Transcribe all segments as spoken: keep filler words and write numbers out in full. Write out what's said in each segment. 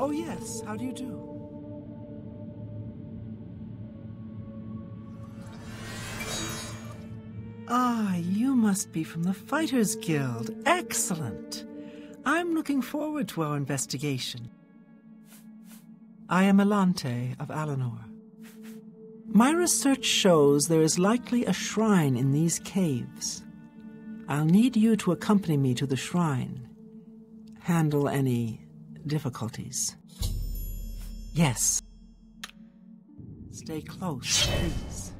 Oh yes, how do you do? Ah, you must be from the Fighters Guild. Excellent! I'm looking forward to our investigation. I am Elante of Alinor. My research shows there is likely a shrine in these caves. I'll need you to accompany me to the shrine. Handle any difficulties. Yes. Stay close, please.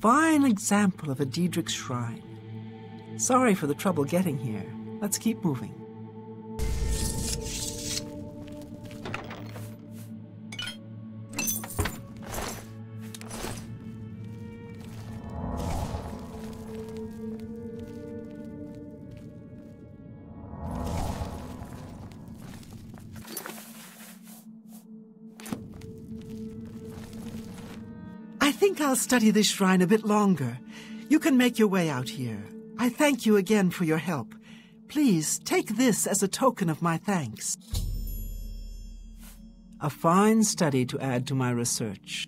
fine example of a Daedric Shrine. Sorry for the trouble getting here. Let's keep moving. I think I'll study this shrine a bit longer. You can make your way out here. I thank you again for your help. Please take this as a token of my thanks. A fine study to add to my research.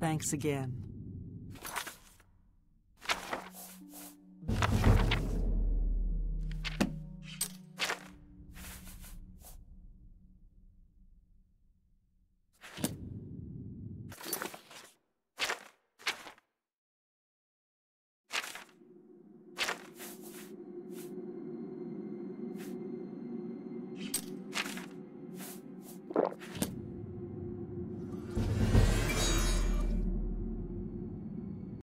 Thanks again.